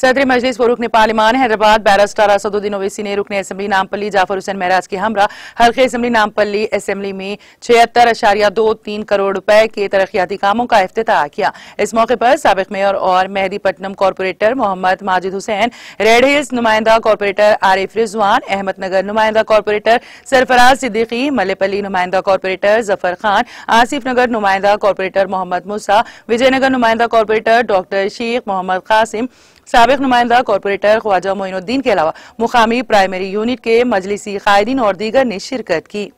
सदर मजलिस व रुकन पार्लिमान हैदराबाद बैरिस्टर असदुद्दीन ओवैसी ने रुकन असम्बली नामपल्ली जाफर हुसैन महराज के हमरा हल्के असम्बली नामपल्ली असम्बली में 76.23 करोड़ रुपए के तरक्याती कामों का इफ्तिताह किया। इस मौके पर साबिक मेयर और Mehdipatnam corporator Mohammad Majid Hussain, Red Hills नुमाइंदा कॉरपोरेटर आरिफ रिजवान, अहमदनगर नुमाइंदा कॉरपोरेटर सरफराज सिद्दीकी, मल्लेपल्ली नुमाइंदा कॉरपोरेटर जफर खान, आसिफ नगर नुमाइंदा कॉरपोरेटर मोहम्मद मूसा, विजयनगर नुमाइंदा कॉरपोरेटर डॉक्टर शेख मोहम्मद कासिम, साबिक नुमाइंदा कॉरपोरेटर ख्वाजा मोइनुद्दीन के अलावा मुकामी प्राइमरी यूनिट के मजलिसी कायदीन और दीगर ने शिरकत की।